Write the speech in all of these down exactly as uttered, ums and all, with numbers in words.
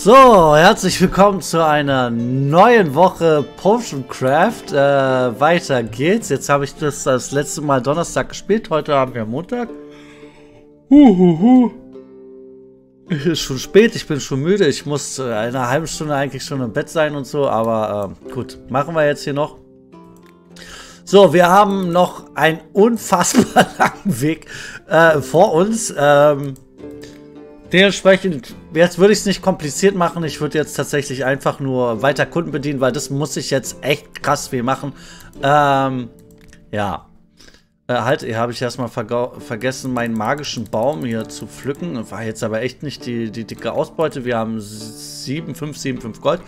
So, herzlich willkommen zu einer neuen Woche PotionCraft. Äh, weiter geht's. Jetzt habe ich das das letzte Mal Donnerstag gespielt. Heute haben wir Montag. Huhuhu. Es ist schon spät, ich bin schon müde. Ich muss in einer halben Stunde eigentlich schon im Bett sein und so. Aber äh, gut, machen wir jetzt hier noch. So, wir haben noch einen unfassbar langen Weg äh, vor uns. Ähm, dementsprechend, jetzt würde ich es nicht kompliziert machen. Ich würde jetzt tatsächlich einfach nur weiter Kunden bedienen, weil das muss ich jetzt echt krass viel machen. Ähm, ja. Äh, halt, hier habe ich erstmal vergessen, meinen magischen Baum hier zu pflücken. War jetzt aber echt nicht die, die dicke Ausbeute. Wir haben sieben, fünf, sieben, fünf Gold.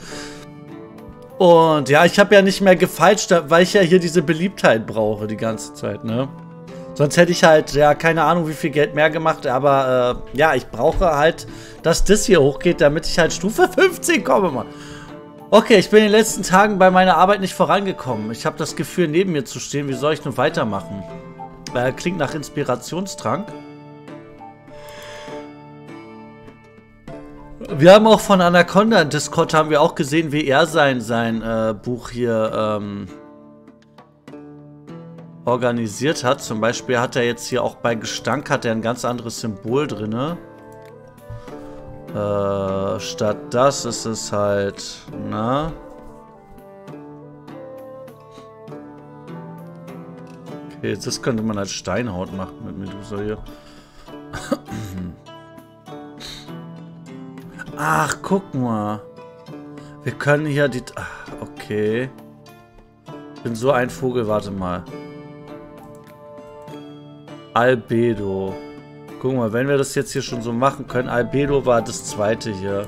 Und ja, ich habe ja nicht mehr gefeilscht, weil ich ja hier diese Beliebtheit brauche die ganze Zeit, ne? Sonst hätte ich halt, ja, keine Ahnung, wie viel Geld mehr gemacht, aber äh, ja, ich brauche halt, dass das hier hochgeht, damit ich halt Stufe fünfzehn komme, Mann. Okay, ich bin in den letzten Tagen bei meiner Arbeit nicht vorangekommen. Ich habe das Gefühl, neben mir zu stehen. Wie soll ich nun weitermachen? Äh, klingt nach Inspirationstrank. Wir haben auch von Anaconda in Discord, haben wir auch gesehen, wie er sein, sein äh, Buch hier ähm, organisiert hat. Zum Beispiel hat er jetzt hier auch bei Gestank hat er ein ganz anderes Symbol drin. Äh, statt das ist es halt, na? Okay, das könnte man als Steinhaut machen mit Medusa hier. Ach, guck mal. Wir können hier die... Ach, okay. Ich bin so ein Vogel, warte mal. Albedo. Guck mal, wenn wir das jetzt hier schon so machen können. Albedo war das zweite hier.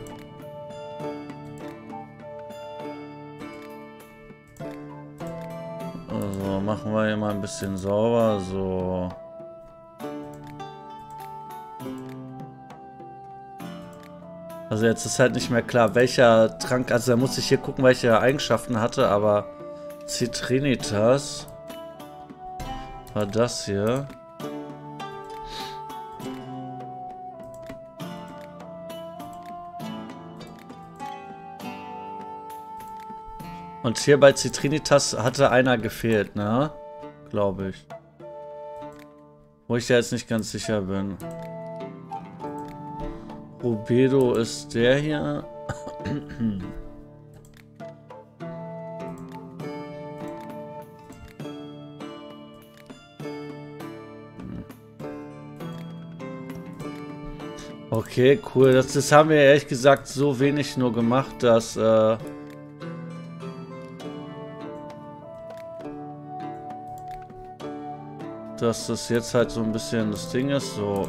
Also, machen wir hier mal ein bisschen sauber. So... Also jetzt ist halt nicht mehr klar, welcher Trank... Also da muss ich hier gucken, welche Eigenschaften hatte, aber... Citrinitas... War das hier. Und hier bei Citrinitas hatte einer gefehlt, ne? Glaube ich. Wo ich ja jetzt nicht ganz sicher bin. Rubedo ist der hier. Okay, cool. Das, das haben wir ehrlich gesagt so wenig nur gemacht, dass... Äh dass das jetzt halt so ein bisschen das Ding ist, so...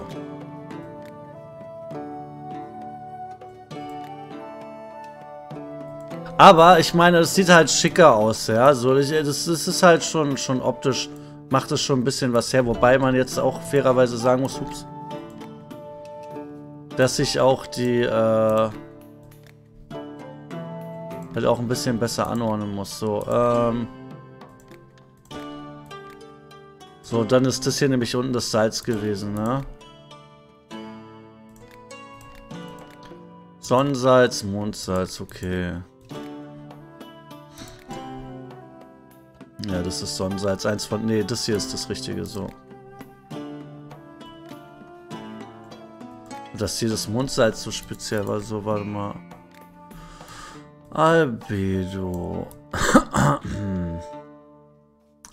Aber ich meine, es sieht halt schicker aus, ja. So, ich, das, das ist halt schon, schon optisch, macht es schon ein bisschen was her. Wobei man jetzt auch fairerweise sagen muss, ups, dass sich auch die äh, halt auch ein bisschen besser anordnen muss. So, ähm, so, dann ist das hier nämlich unten das Salz gewesen, ne? Sonnensalz, Mondsalz, okay. Ja, das ist Sonnensalz. Eins von... Nee, das hier ist das Richtige, so. Dass hier das Mondsalz so speziell war, so, warte mal. Albedo.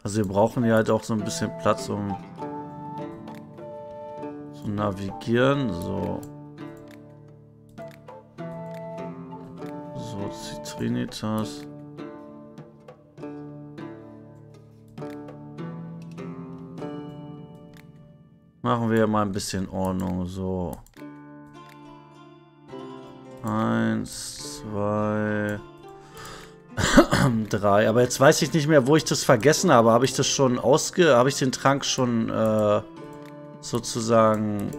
Also wir brauchen hier halt auch so ein bisschen Platz, um zu navigieren, so. So, Citrinitas. Machen wir mal ein bisschen Ordnung, so. Eins, zwei, drei. Aber jetzt weiß ich nicht mehr, wo ich das vergessen habe. Habe ich das schon ausge... Habe ich den Trank schon, äh, sozusagen...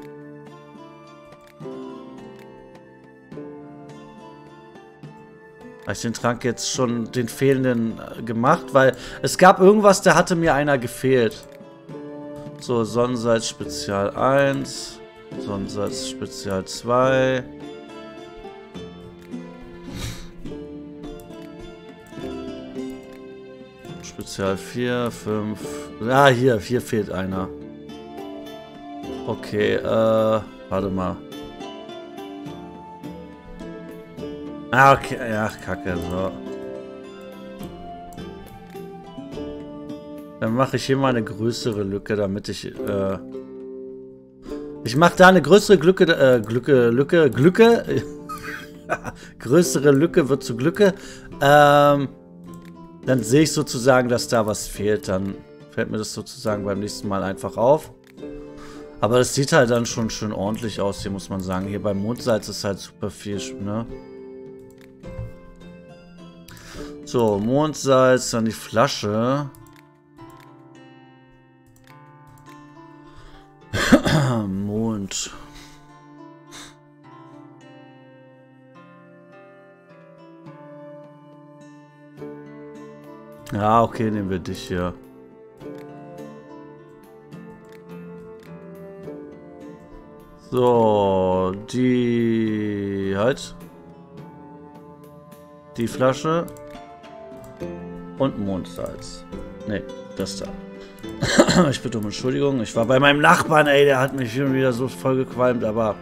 Habe ich den Trank jetzt schon den fehlenden gemacht? Weil es gab irgendwas, da hatte mir einer gefehlt. So, Sonnensalz Spezial eins, Sonnensalz Spezial zwei, Spezial vier, fünf. Ah, hier, hier fehlt einer. Okay, äh, warte mal. Ah, okay, ach, kacke, so. Dann mache ich hier mal eine größere Lücke, damit ich, äh... Ich mache da eine größere Glücke, äh, Glücke, Lücke, Glücke. Größere Lücke wird zu Glücke. Ähm, dann sehe ich sozusagen, dass da was fehlt. Dann fällt mir das sozusagen beim nächsten Mal einfach auf. Aber das sieht halt dann schon schön ordentlich aus, hier muss man sagen. Hier beim Mondsalz ist halt super viel, ne? So, Mondsalz, dann die Flasche. Mond. Ja, okay, nehmen wir dich hier. So, die halt. Die Flasche. Und Mondsalz. Ne, das da. Ich bitte um Entschuldigung. Ich war bei meinem Nachbarn, ey, der hat mich schon wieder so voll gequalmt, aber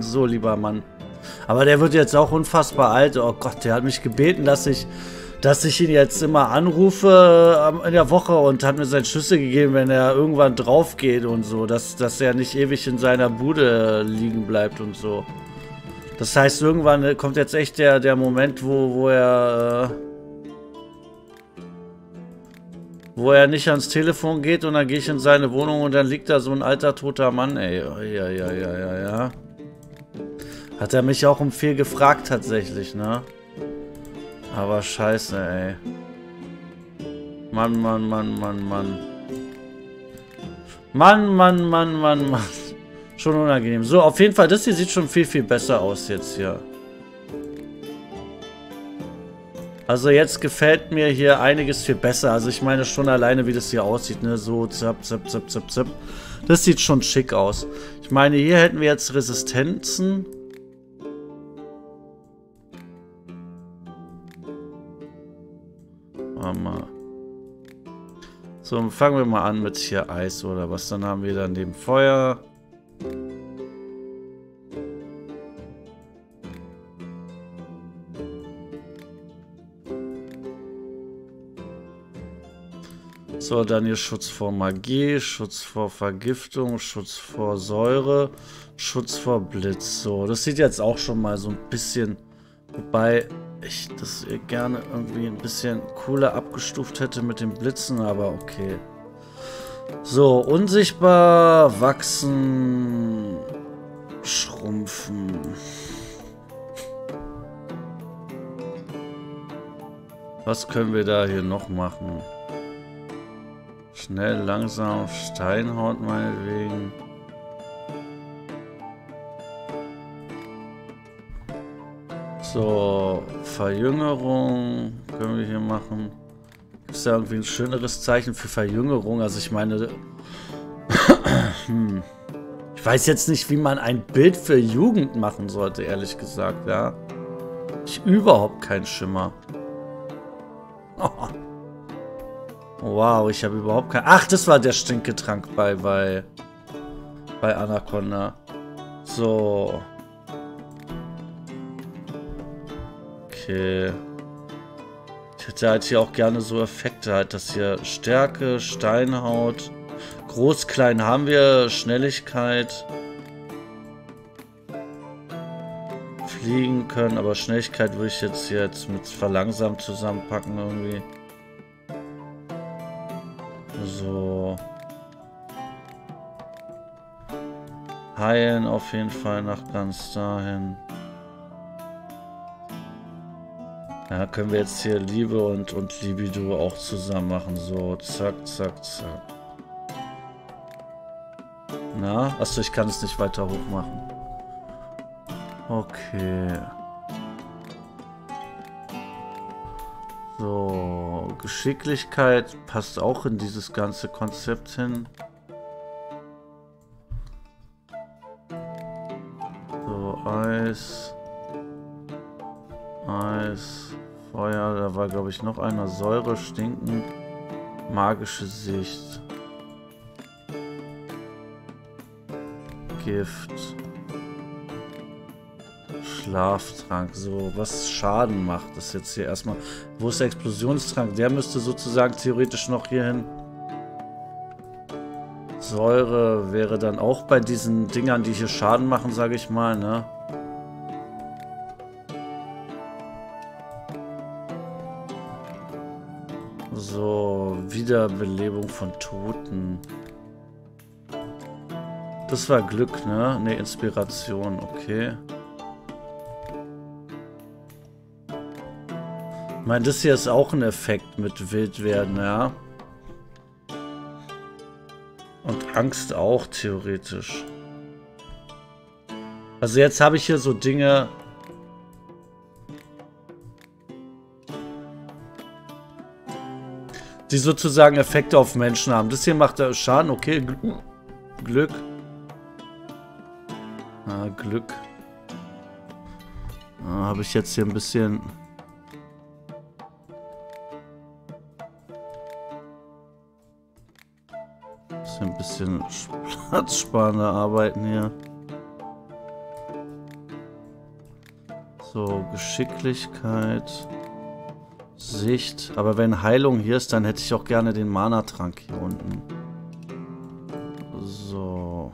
so lieber Mann. Aber der wird jetzt auch unfassbar alt. Oh Gott, der hat mich gebeten, dass ich, dass ich ihn jetzt immer anrufe in der Woche und hat mir seinen Schlüssel gegeben, wenn er irgendwann drauf geht und so, dass, dass er nicht ewig in seiner Bude liegen bleibt und so. Das heißt, irgendwann kommt jetzt echt der, der Moment, wo, wo er... Äh, wo er nicht ans Telefon geht und dann gehe ich in seine Wohnung und dann liegt da so ein alter, toter Mann, ey. Oh, ja, ja, ja, ja, ja. Hat er mich auch um viel gefragt tatsächlich, ne? Aber scheiße, ey. Mann, Mann, Mann, Mann, Mann. Mann, Mann, Mann, Mann, Mann. Schon unangenehm. So, auf jeden Fall, das hier sieht schon viel, viel besser aus jetzt hier. Also jetzt gefällt mir hier einiges viel besser. Also ich meine schon alleine, wie das hier aussieht, ne? So, zap, zap, zap, zap, zap. Das sieht schon schick aus. Ich meine, hier hätten wir jetzt Resistenzen. Mama. So, fangen wir mal an mit hier Eis oder was. Dann haben wir dann neben Feuer. So, dann hier Schutz vor Magie, Schutz vor Vergiftung, Schutz vor Säure, Schutz vor Blitz. So, das sieht jetzt auch schon mal so ein bisschen, wobei ich das hier gerne irgendwie ein bisschen cooler abgestuft hätte mit den Blitzen, aber okay. So, unsichtbar, wachsen, schrumpfen. Was können wir da hier noch machen? Schnell, langsam, Steinhaut meinetwegen. So, Verjüngerung können wir hier machen. Gibt es da irgendwie ein schöneres Zeichen für Verjüngerung? Also ich meine... hm. Ich weiß jetzt nicht, wie man ein Bild für Jugend machen sollte, ehrlich gesagt, ja. Ich habe überhaupt keinen Schimmer. Oh. Wow, ich habe überhaupt kein... Ach, das war der Stinketrank bei, bei... bei Anaconda. So. Okay. Ich hätte halt hier auch gerne so Effekte halt, dass hier Stärke, Steinhaut... Groß, klein haben wir, Schnelligkeit... Fliegen können, aber Schnelligkeit würde ich jetzt hier jetzt mit verlangsamt zusammenpacken irgendwie. So. Heilen auf jeden Fall nach ganz dahin. Ja, können wir jetzt hier Liebe und, und Libido auch zusammen machen. So, zack, zack, zack. Na? Achso, ich kann es nicht weiter hoch machen. Okay. So, Geschicklichkeit passt auch in dieses ganze Konzept hin. So, Eis. Eis. Feuer, da war glaube ich noch einer. Säure, Stinken, magische Sicht, Gift, Schlaftrank. So, was Schaden macht, das jetzt hier erstmal. Wo ist der Explosionstrank? Der müsste sozusagen theoretisch noch hier hin. Säure wäre dann auch bei diesen Dingern, die hier Schaden machen, sage ich mal, ne? So, Wiederbelebung von Toten. Das war Glück, ne? Ne, Inspiration, okay. Ich meine, das hier ist auch ein Effekt mit Wildwerden, ja? Und Angst auch, theoretisch. Also jetzt habe ich hier so Dinge... die sozusagen Effekte auf Menschen haben. Das hier macht da Schaden, okay. Gl- Glück. Ah, Glück. Ah, habe ich jetzt hier ein bisschen... ein bisschen platzsparende Arbeiten hier. So, Geschicklichkeit, Sicht. Aber wenn Heilung hier ist, dann hätte ich auch gerne den Mana-Trank hier unten. So.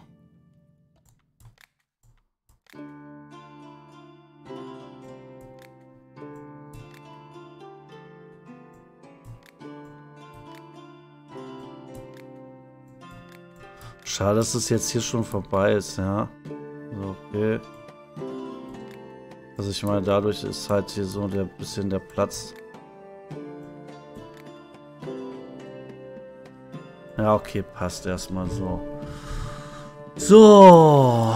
Schade, dass es jetzt hier schon vorbei ist, ja. So, okay. Also ich meine, dadurch ist halt hier so ein bisschen der Platz. Ja, okay, passt erstmal so. So.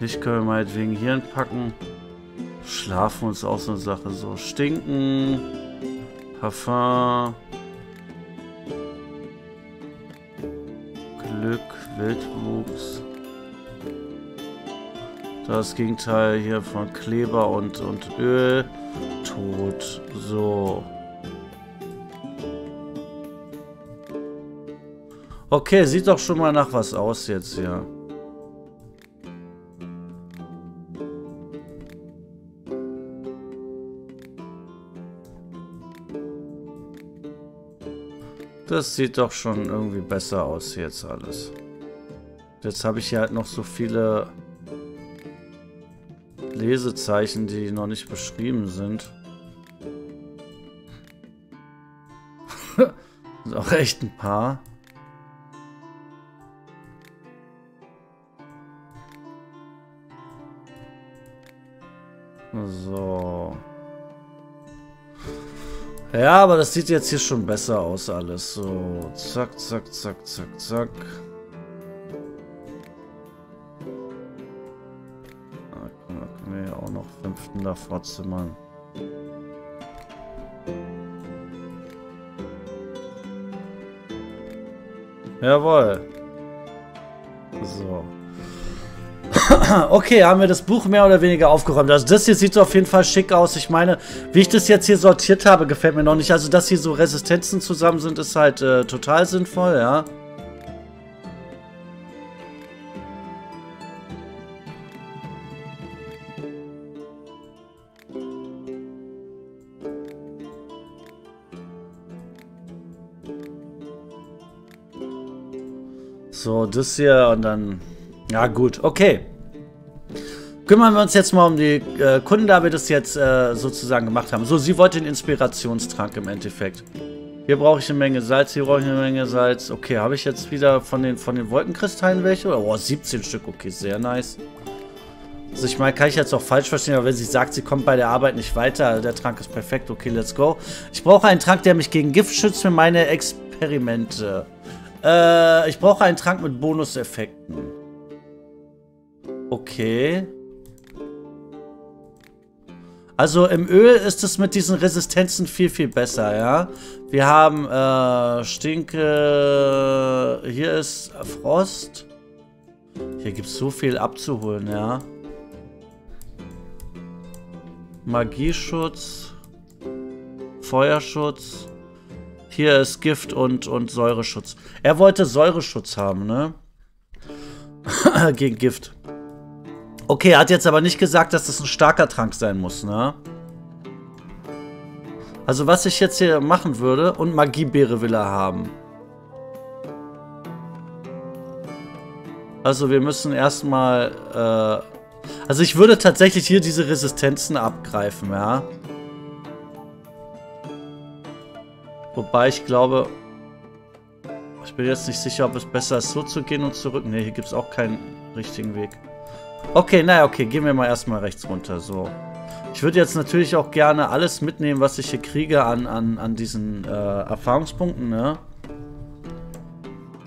Licht können wir meinetwegen hier hinpacken. Schlafen ist auch so eine Sache. So, Stinken. Parfum. Glück, Wildwuchs. Das Gegenteil hier von Kleber und, und Öl. Tod. So. Okay, sieht doch schon mal nach was aus jetzt hier. Das sieht doch schon irgendwie besser aus jetzt alles. Jetzt habe ich hier halt noch so viele Lesezeichen, die noch nicht beschrieben sind. Sind auch echt ein paar. So. Ja, aber das sieht jetzt hier schon besser aus alles. So, zack, zack, zack, zack, zack. Da können wir ja auch noch fünften davor zimmern. Jawohl. So. Okay, haben wir das Buch mehr oder weniger aufgeräumt. Also das hier sieht so auf jeden Fall schick aus. Ich meine, wie ich das jetzt hier sortiert habe, gefällt mir noch nicht. Also, dass hier so Resistenzen zusammen sind, ist halt äh, total sinnvoll, ja. So, das hier und dann... Ja gut, okay. Kümmern wir uns jetzt mal um die äh, Kunden, da wir das jetzt äh, sozusagen gemacht haben. So, sie wollte den Inspirationstrank im Endeffekt. Hier brauche ich eine Menge Salz, hier brauche ich eine Menge Salz. Okay, habe ich jetzt wieder von den, von den Wolkenkristallen welche? Oh, siebzehn Stück, okay, sehr nice. Also ich meine, kann ich jetzt auch falsch verstehen, aber wenn sie sagt, sie kommt bei der Arbeit nicht weiter, der Trank ist perfekt, okay, let's go. Ich brauche einen Trank, der mich gegen Gift schützt für meine Experimente. Äh, ich brauche einen Trank mit Bonuseffekten. Okay. Also im Öl ist es mit diesen Resistenzen viel, viel besser, ja. Wir haben äh, Stinke. Hier ist Frost. Hier gibt es so viel abzuholen, ja. Magieschutz, Feuerschutz. Hier ist Gift und, und Säureschutz. Er wollte Säureschutz haben, ne? Gegen Gift. Okay, er hat jetzt aber nicht gesagt, dass das ein starker Trank sein muss, ne? Also was ich jetzt hier machen würde, und Magiebeere will er haben. Also wir müssen erstmal, äh, also ich würde tatsächlich hier diese Resistenzen abgreifen, ja. Wobei ich glaube, ich bin jetzt nicht sicher, ob es besser ist, so zu gehen und zurück. Ne, hier gibt es auch keinen richtigen Weg. Okay, naja, okay, gehen wir mal erstmal rechts runter, so. Ich würde jetzt natürlich auch gerne alles mitnehmen, was ich hier kriege an, an, an diesen äh, Erfahrungspunkten, ne?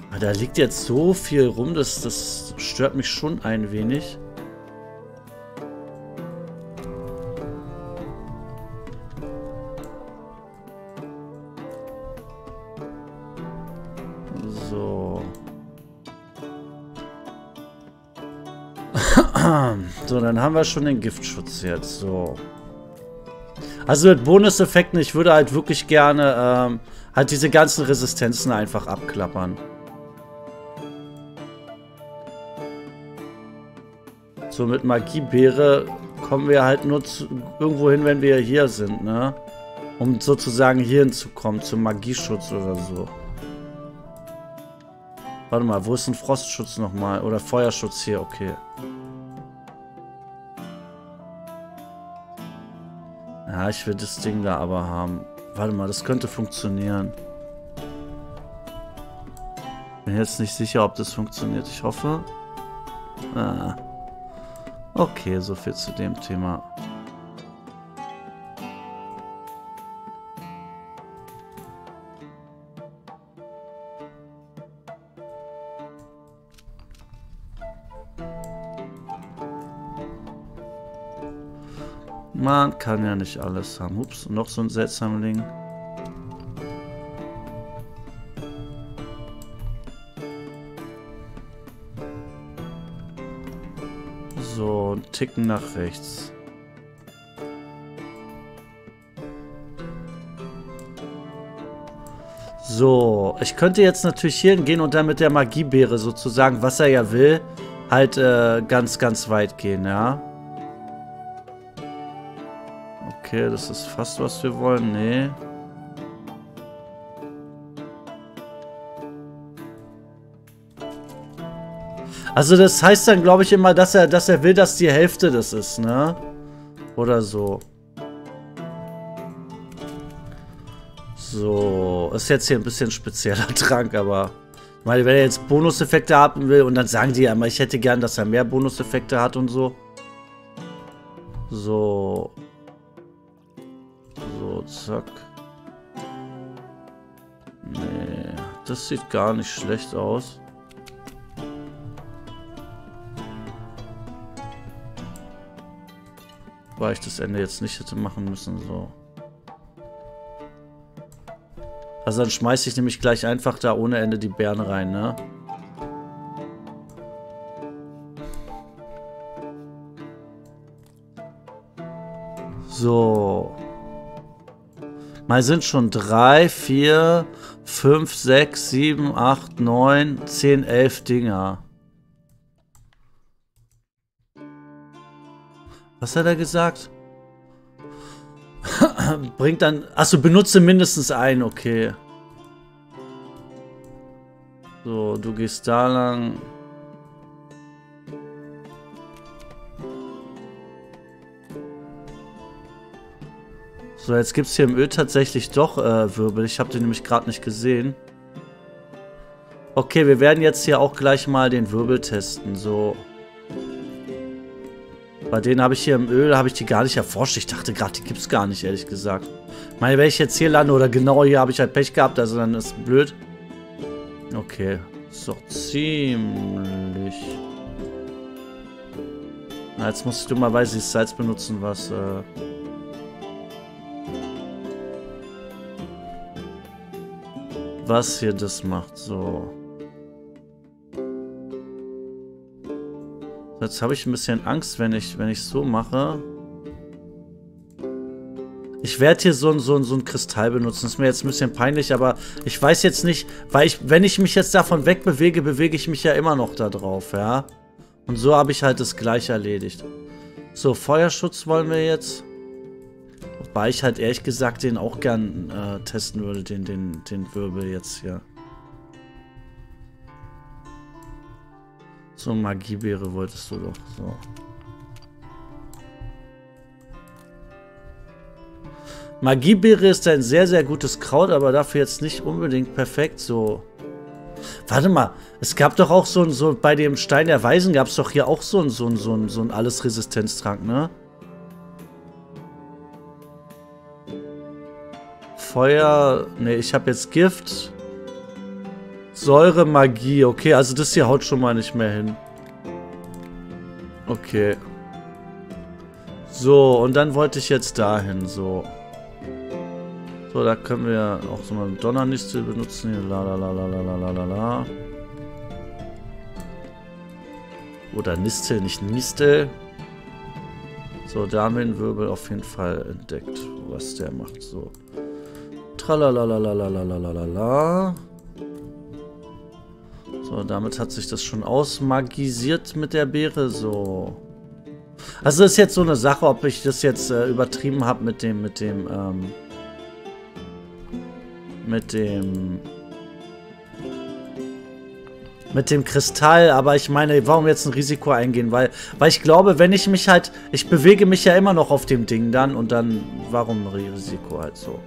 Aber da liegt jetzt so viel rum, das, das stört mich schon ein wenig. So. So, dann haben wir schon den Giftschutz jetzt, so. Also mit Bonuseffekten, ich würde halt wirklich gerne ähm, halt diese ganzen Resistenzen einfach abklappern. So, mit Magiebeere kommen wir halt nur zu, irgendwo hin, wenn wir hier sind, ne? Um sozusagen hier hinzukommen, zum Magieschutz oder so. Warte mal, wo ist ein Frostschutz nochmal? Oder Feuerschutz hier, okay. Ja, ich will das Ding da aber haben. Warte mal, das könnte funktionieren. Bin jetzt nicht sicher, ob das funktioniert. Ich hoffe. Ah. Okay, so viel zu dem Thema. Man kann ja nicht alles haben. Ups, noch so ein Seltsamling. So, einen Ticken nach rechts. So, ich könnte jetzt natürlich hier hingehen und dann mit der Magiebeere sozusagen, was er ja will, halt äh, ganz, ganz weit gehen, ja. Okay, das ist fast, was wir wollen. Nee. Also das heißt dann, glaube ich, immer, dass er, dass er will, dass die Hälfte das ist, ne? Oder so. So. Ist jetzt hier ein bisschen spezieller Trank, aber... Ich meine, wenn er jetzt Bonuseffekte haben will und dann sagen die ja immer, ich hätte gern, dass er mehr Bonuseffekte hat und so. So... So, zack. Nee, das sieht gar nicht schlecht aus. Weil ich das Ende jetzt nicht hätte machen müssen, so. Also dann schmeiße ich nämlich gleich einfach da ohne Ende die Bären rein, ne? So. Mal sind schon drei, vier, fünf, sechs, sieben, acht, neun, zehn, elf Dinger. Was hat er gesagt? Bringt dann... Achso, benutze mindestens einen, okay. So, du gehst da lang. So, jetzt gibt es hier im Öl tatsächlich doch äh, Wirbel. Ich habe den nämlich gerade nicht gesehen. Okay, wir werden jetzt hier auch gleich mal den Wirbel testen. So. Bei denen habe ich hier im Öl, habe ich die gar nicht erforscht. Ich dachte gerade, die gibt es gar nicht, ehrlich gesagt. Ich meine, wenn ich jetzt hier lande oder genau hier, habe ich halt Pech gehabt. Also dann ist blöd. Okay. Ist doch ziemlich... Na, jetzt muss ich dummerweise das Salz benutzen, was... Äh was hier das macht, so. Jetzt habe ich ein bisschen Angst, wenn ich, wenn ich so mache. Ich werde hier so, so, so einen Kristall benutzen. Das ist mir jetzt ein bisschen peinlich, aber ich weiß jetzt nicht, weil ich, wenn ich mich jetzt davon wegbewege, bewege ich mich ja immer noch da drauf, ja. Und so habe ich halt das Gleiche erledigt. So, Feuerschutz wollen wir jetzt. Wobei ich halt ehrlich gesagt den auch gern äh, testen würde, den, den, den Wirbel jetzt hier. So, Magiebeere wolltest du doch. So. Magiebeere ist ein sehr, sehr gutes Kraut, aber dafür jetzt nicht unbedingt perfekt. So. Warte mal, es gab doch auch so ein, so bei dem Stein der Weisen gab es doch hier auch so ein, so ein, so ein, so ein Alles-Resistenztrank, ne? Feuer, ne, ich habe jetzt Gift. Säure, Magie. Okay, also das hier haut schon mal nicht mehr hin. Okay. So, und dann wollte ich jetzt dahin, so. So, da können wir auch so mal eine Donnernistel benutzen. Hier, la la la la la la la la. Oder Nistel, nicht Nistel. So, da haben wir den Wirbel auf jeden Fall entdeckt, was der macht, so. Tralalalalalalalala. So, damit hat sich das schon ausmagisiert mit der Beere, so. Also das ist jetzt so eine Sache, ob ich das jetzt äh, übertrieben habe mit dem, mit dem, ähm, mit dem, mit dem Kristall, aber ich meine, warum jetzt ein Risiko eingehen, weil, weil ich glaube, wenn ich mich halt, ich bewege mich ja immer noch auf dem Ding dann und dann, warum ein Risiko halt so.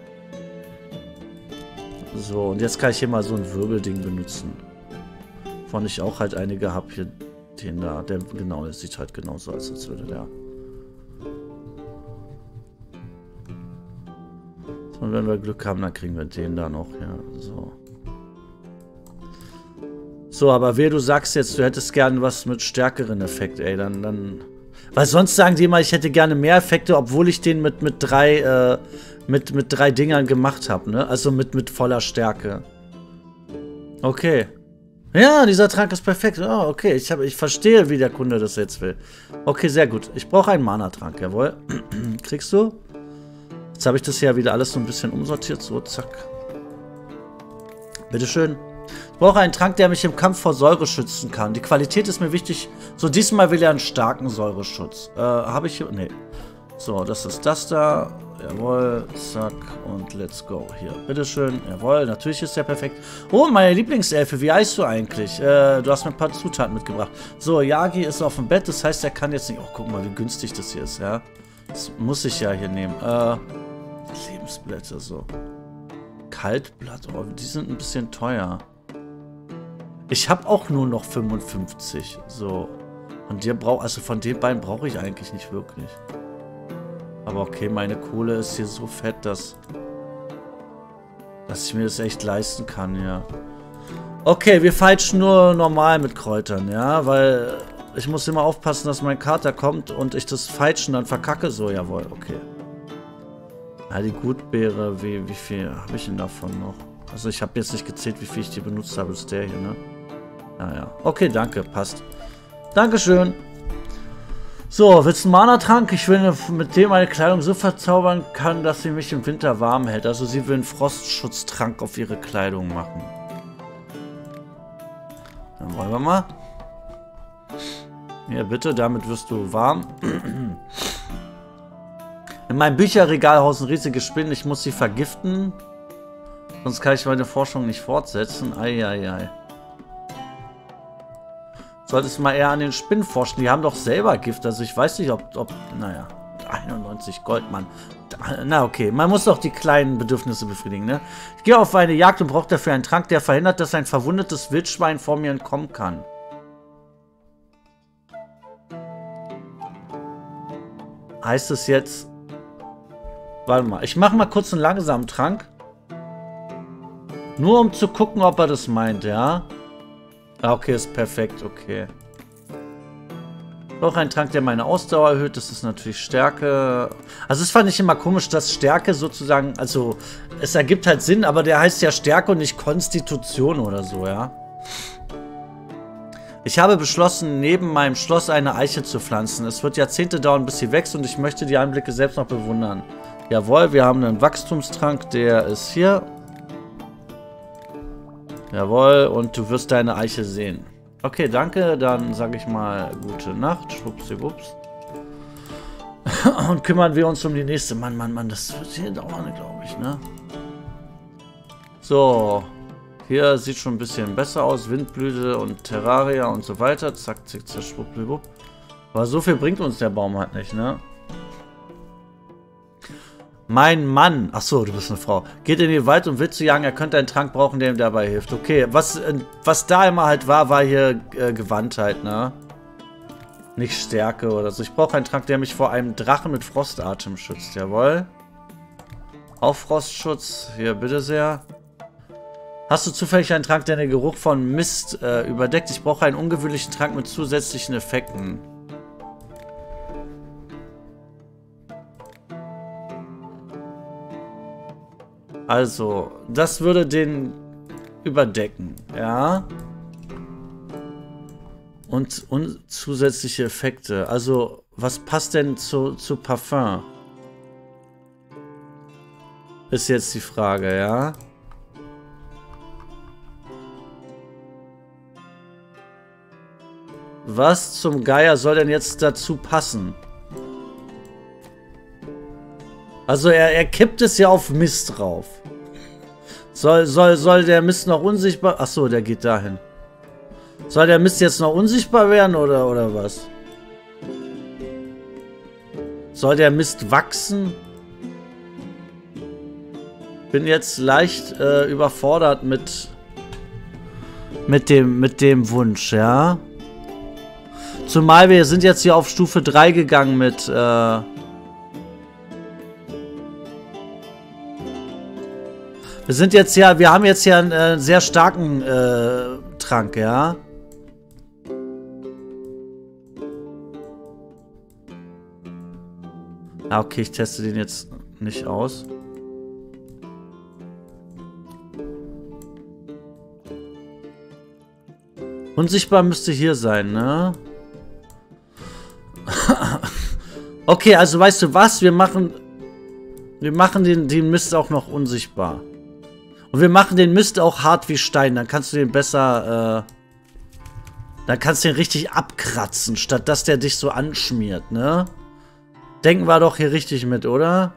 So, und jetzt kann ich hier mal so ein Wirbelding benutzen. Von ich auch halt einige habe hier, den da, der, genau, der sieht halt genauso aus, als würde der. Und wenn wir Glück haben, dann kriegen wir den da noch, ja, so. So, aber wer du sagst jetzt, du hättest gern was mit stärkeren Effekt, ey, dann, dann... Weil sonst sagen die immer, ich hätte gerne mehr Effekte, obwohl ich den mit, mit drei, äh, mit, mit drei Dingern gemacht habe, ne? Also mit, mit voller Stärke. Okay. Ja, dieser Trank ist perfekt. Oh, okay, ich, hab, ich verstehe, wie der Kunde das jetzt will. Okay, sehr gut. Ich brauche einen Mana-Trank, jawohl. Kriegst du? Jetzt habe ich das ja wieder alles so ein bisschen umsortiert. So, zack. Bitteschön. Ich brauche einen Trank, der mich im Kampf vor Säure schützen kann. Die Qualität ist mir wichtig. So, diesmal will er einen starken Säureschutz. Äh, habe ich hier... Nee. So, das ist das da. Jawohl, zack und let's go. Hier, bitteschön. Jawohl, natürlich ist der perfekt. Oh, meine Lieblingselfe, wie heißt du eigentlich? Äh, du hast mir ein paar Zutaten mitgebracht. So, Yagi ist auf dem Bett, das heißt, er kann jetzt nicht... Oh, guck mal, wie günstig das hier ist, ja. Das muss ich ja hier nehmen. Äh, Lebensblätter, so. Kaltblatt, oh, die sind ein bisschen teuer. Ich habe auch nur noch fünfundfünfzig, so. Von dir brauch, also von den beiden brauche ich eigentlich nicht wirklich. Aber okay, meine Kohle ist hier so fett, dass, dass ich mir das echt leisten kann, ja. Okay, wir feilschen nur normal mit Kräutern, ja, weil ich muss immer aufpassen, dass mein Kater kommt und ich das Feilschen dann verkacke. So, jawohl, okay. Ja, die Gutbeere, wie, wie viel habe ich denn davon noch? Also ich habe jetzt nicht gezählt, wie viel ich die benutzt habe, das ist der hier, ne? Naja, okay, danke, passt. Dankeschön. So, willst du einen Mana-Trank? Ich will mit dem meine Kleidung so verzaubern kann, dass sie mich im Winter warm hält. Also sie will einen Frostschutztrank auf ihre Kleidung machen. Dann wollen wir mal. Hier, bitte, damit wirst du warm. In meinem Bücherregal hausen riesige Spinnen. Ich muss sie vergiften. Sonst kann ich meine Forschung nicht fortsetzen. Eieiei. Ei, ei. Solltest mal eher an den Spinnen forschen. Die haben doch selber Gift. Also ich weiß nicht, ob... ob naja, einundneunzig Gold, Mann. Na okay, man muss doch die kleinen Bedürfnisse befriedigen, ne? Ich gehe auf eine Jagd und brauche dafür einen Trank, der verhindert, dass ein verwundetes Wildschwein vor mir entkommen kann. Heißt es jetzt... Warte mal, ich mache mal kurz einen langsamen Trank. Nur um zu gucken, ob er das meint, ja? Ah, okay, ist perfekt, okay. Noch ein Trank, der meine Ausdauer erhöht, das ist natürlich Stärke. Also das fand ich immer komisch, dass Stärke sozusagen, also es ergibt halt Sinn, aber der heißt ja Stärke und nicht Konstitution oder so, ja. Ich habe beschlossen, neben meinem Schloss eine Eiche zu pflanzen. Es wird Jahrzehnte dauern, bis sie wächst und ich möchte die Einblicke selbst noch bewundern. Jawohl, wir haben einen Wachstumstrank, der ist hier. Jawohl, und du wirst deine Eiche sehen. Okay, danke, dann sage ich mal gute Nacht. Schwuppsiwupps. Und kümmern wir uns um die nächste. Mann, Mann, Mann, das wird hier dauern, glaube ich, ne? So, hier sieht schon ein bisschen besser aus. Windblüte und Terraria und so weiter. Zack, zack, zack, schwuppsiwupp. Aber so viel bringt uns der Baum halt nicht, ne? Mein Mann, ach so, du bist eine Frau, geht in den Wald, um Wild zu jagen. Er könnte einen Trank brauchen, der ihm dabei hilft. Okay, was, was da immer halt war, war hier äh, Gewandtheit, ne? Nicht Stärke oder so. Ich brauche einen Trank, der mich vor einem Drachen mit Frostatem schützt. Jawohl. Auf Frostschutz. Hier, bitte sehr. Hast du zufällig einen Trank, der den Geruch von Mist äh, überdeckt? Ich brauche einen ungewöhnlichen Trank mit zusätzlichen Effekten. Also, das würde den überdecken, ja. Und, und zusätzliche Effekte. Also, was passt denn zu, zu Parfum? Ist jetzt die Frage, ja. Was zum Geier soll denn jetzt dazu passen? Also er, er kippt es ja auf Mist drauf. Soll, soll, soll der Mist noch unsichtbar... Achso, der geht dahin. Soll der Mist jetzt noch unsichtbar werden oder, oder was? Soll der Mist wachsen? Bin jetzt leicht äh, überfordert mit, mit, dem, mit dem Wunsch, ja? Zumal wir sind jetzt hier auf Stufe drei gegangen mit... Äh, Wir sind jetzt ja, wir haben jetzt ja einen äh, sehr starken äh, Trank, ja. Ah, okay, ich teste den jetzt nicht aus. Unsichtbar müsste hier sein, ne? Okay, also weißt du was? Wir machen, wir machen den, den Mist auch noch unsichtbar. Und wir machen den Mist auch hart wie Stein. Dann kannst du den besser, äh, dann kannst du den richtig abkratzen, statt dass der dich so anschmiert, ne? Denken wir doch hier richtig mit, oder?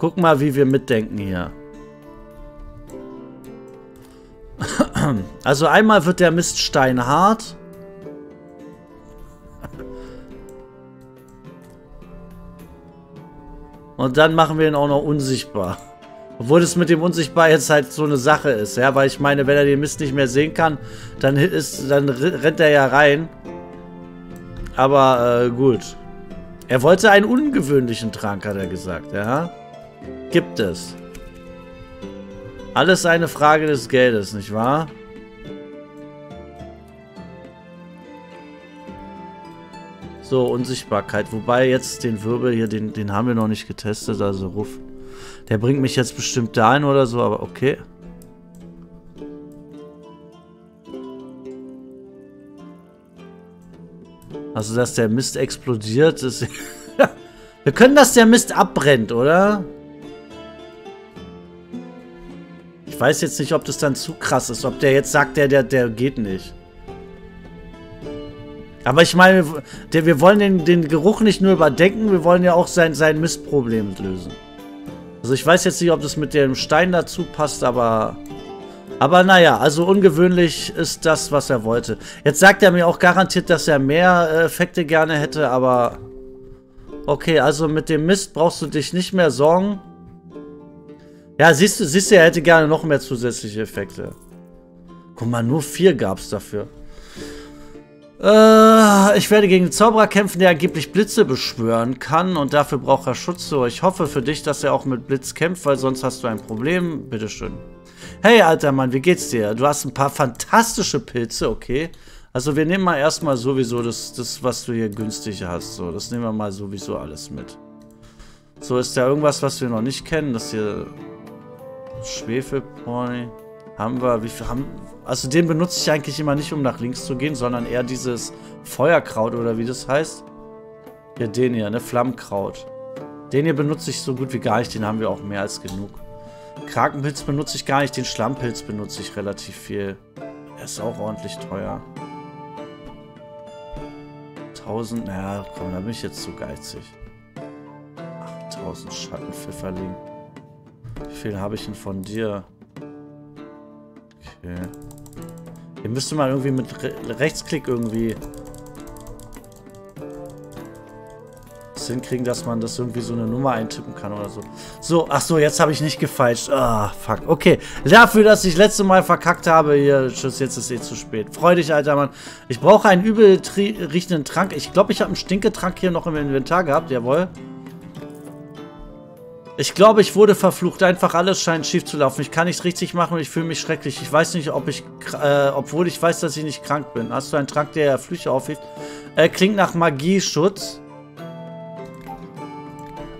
Guck mal, wie wir mitdenken hier. Also einmal wird der Mist steinhart. Und dann machen wir ihn auch noch unsichtbar. Obwohl es mit dem Unsichtbar jetzt halt so eine Sache ist, ja, weil ich meine, wenn er den Mist nicht mehr sehen kann, dann ist, dann rennt er ja rein. Aber, äh, gut. Er wollte einen ungewöhnlichen Trank, hat er gesagt, ja. Gibt es. Alles eine Frage des Geldes, nicht wahr? So, Unsichtbarkeit. Wobei jetzt den Wirbel hier, den, den haben wir noch nicht getestet, also Ruf. Der bringt mich jetzt bestimmt dahin oder so, aber okay. Also, dass der Mist explodiert, ist... Wir können, dass der Mist abbrennt, oder? Ich weiß jetzt nicht, ob das dann zu krass ist. Ob der jetzt sagt, der, der, der geht nicht. Aber ich meine, der, wir wollen den, den Geruch nicht nur überdenken, wir wollen ja auch sein, sein Mistproblem lösen. Also ich weiß jetzt nicht, ob das mit dem Stein dazu passt, aber... Aber naja, also ungewöhnlich ist das, was er wollte. Jetzt sagt er mir auch garantiert, dass er mehr Effekte gerne hätte, aber... Okay, also mit dem Mist brauchst du dich nicht mehr sorgen. Ja, siehst du, siehst du, er hätte gerne noch mehr zusätzliche Effekte. Guck mal, nur vier gab es dafür. Äh, ich werde gegen einen Zauberer kämpfen, der angeblich Blitze beschwören kann und dafür braucht er Schutz. So, ich hoffe für dich, dass er auch mit Blitz kämpft, weil sonst hast du ein Problem. Bitteschön. Hey, alter Mann, wie geht's dir? Du hast ein paar fantastische Pilze, okay. Also wir nehmen mal erstmal sowieso das, das, was du hier günstig hast. So, das nehmen wir mal sowieso alles mit. So, ist da irgendwas, was wir noch nicht kennen? Das hier... Schwefelpony... Haben wir, wie viel haben... Also den benutze ich eigentlich immer nicht, um nach links zu gehen, sondern eher dieses Feuerkraut oder wie das heißt. Ja, den hier, ne? Flammkraut. Den hier benutze ich so gut wie gar nicht. Den haben wir auch mehr als genug. Krakenpilz benutze ich gar nicht. Den Schlammpilz benutze ich relativ viel. Er ist auch ordentlich teuer. tausend, naja, komm, da bin ich jetzt zu geizig. achttausend Schattenpfifferling. Wie viel habe ich denn von dir? Okay. Hier müsste man irgendwie mit Re Rechtsklick irgendwie das hinkriegen, dass man das irgendwie so eine Nummer eintippen kann oder so. So, ach so, jetzt habe ich nicht gefeilscht. Ah, fuck. Okay, dafür, dass ich letzte Mal verkackt habe, hier, tschüss, jetzt ist eh zu spät. Freu dich, alter Mann. Ich brauche einen übel riechenden Trank. Ich glaube, ich habe einen Stinketrank hier noch im Inventar gehabt, jawohl. Ich glaube, ich wurde verflucht. Einfach alles scheint schief zu laufen. Ich kann nichts richtig machen und ich fühle mich schrecklich. Ich weiß nicht, ob ich, äh, obwohl ich weiß, dass ich nicht krank bin. Hast du einen Trank, der Flüche aufhebt? Äh, klingt nach Magieschutz.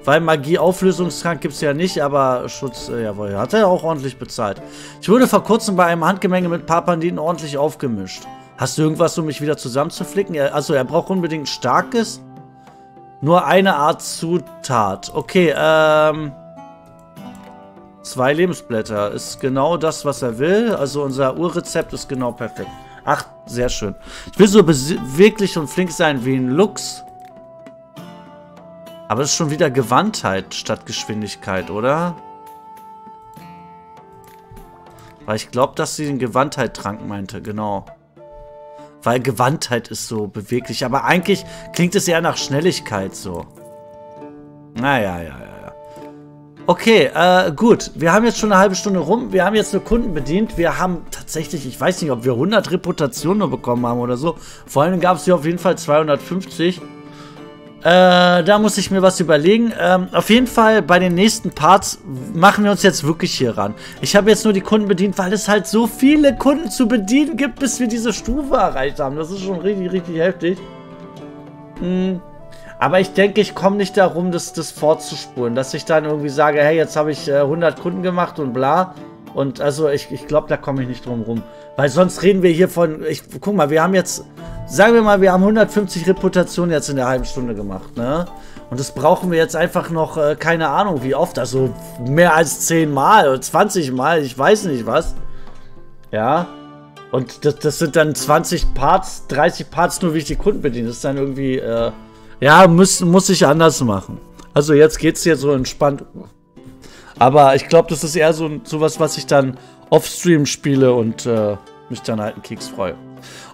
Weil Magie-Auflösungstrank gibt es ja nicht, aber Schutz, äh, jawohl, hat er auch ordentlich bezahlt. Ich wurde vor kurzem bei einem Handgemenge mit Papandinen ordentlich aufgemischt. Hast du irgendwas, um mich wieder zusammenzuflicken? Er, also, er braucht unbedingt starkes. Nur eine Art Zutat. Okay, ähm... Zwei Lebensblätter ist genau das, was er will. Also unser Urrezept ist genau perfekt. Ach, sehr schön. Ich will so beweglich und flink sein wie ein Luchs. Aber es ist schon wieder Gewandtheit statt Geschwindigkeit, oder? Weil ich glaube, dass sie den Gewandtheit-Trank meinte, genau. Weil Gewandtheit ist so beweglich. Aber eigentlich klingt es eher nach Schnelligkeit so. Naja, ja, ja, ja. Okay, äh, gut. Wir haben jetzt schon eine halbe Stunde rum. Wir haben jetzt nur Kunden bedient. Wir haben tatsächlich, ich weiß nicht, ob wir hundert Reputationen nur bekommen haben oder so. Vor allem gab es hier auf jeden Fall zweihundertfünfzig. Äh, da muss ich mir was überlegen. Ähm, auf jeden Fall bei den nächsten Parts machen wir uns jetzt wirklich hier ran. Ich habe jetzt nur die Kunden bedient, weil es halt so viele Kunden zu bedienen gibt, bis wir diese Stufe erreicht haben. Das ist schon richtig, richtig heftig. Mhm. Aber ich denke, ich komme nicht darum, das, das fortzuspulen. Dass ich dann irgendwie sage, hey, jetzt habe ich äh, hundert Kunden gemacht und bla. Und also ich, ich glaube, da komme ich nicht drum rum. Weil sonst reden wir hier von... Ich, guck mal, wir haben jetzt... Sagen wir mal, wir haben hundertfünfzig Reputationen jetzt in der halben Stunde gemacht, ne? Und das brauchen wir jetzt einfach noch, äh, keine Ahnung, wie oft. Also mehr als zehn Mal oder zwanzig Mal, ich weiß nicht was. Ja. Und das, das sind dann zwanzig Parts, dreißig Parts nur, wie ich die Kunden bediene. Das ist dann irgendwie, äh, ja, muss, muss ich anders machen. Also jetzt geht's hier so entspannt. Aber ich glaube, das ist eher so sowas, was ich dann offstream spiele und äh, mich dann halt einen Keks freue.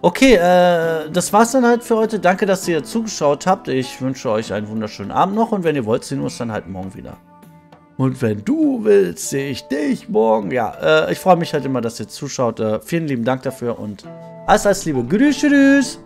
Okay, äh, das war's dann halt für heute. Danke, dass ihr zugeschaut habt. Ich wünsche euch einen wunderschönen Abend noch. Und wenn ihr wollt, sehen wir uns dann halt morgen wieder. Und wenn du willst, sehe ich dich morgen. Ja, äh, ich freue mich halt immer, dass ihr zuschaut. Äh, vielen lieben Dank dafür und alles, alles Liebe. Tschüss, tschüss.